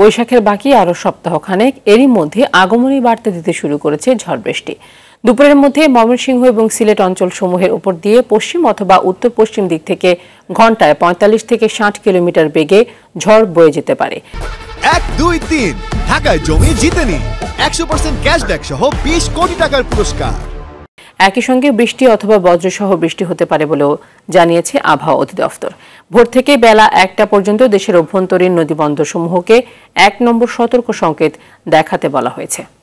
বৈশাখের বাকি আরো সপ্তাহখানেক এরই মধ্যে আগমনী বাড়তে দিতে শুরু করেছে ঝড় বৃষ্টি। দুপুরের মধ্যে ময়মনসিংহ এবং সিলেট অঞ্চলসমূহের উপর দিয়ে পশ্চিম অথবা উত্তর পশ্চিম দিক থেকে ঘন্টায় ৪৫ থেকে ৬০ কিলোমিটার বেগে ঝড় বয়ে যেতে পারে। ১, ২, ৩ ঢাকায় জমি জিতে নিন ১০০% ক্যাশব্যাক সহ ২০ কোটি টাকার পুরস্কার। একই সঙ্গে বৃষ্টি অথবা বজ্রসহ বৃষ্টি হতে পারে বলেও জানিয়েছে আবহাওয়া অধিদপ্তর। ভোর থেকে বেলা ১টা পর্যন্ত দেশের অভ্যন্তরীণ নদীবন্দরসমূহকে ১ নম্বর সতর্ক সংকেত দেখাতে বলা হয়েছে।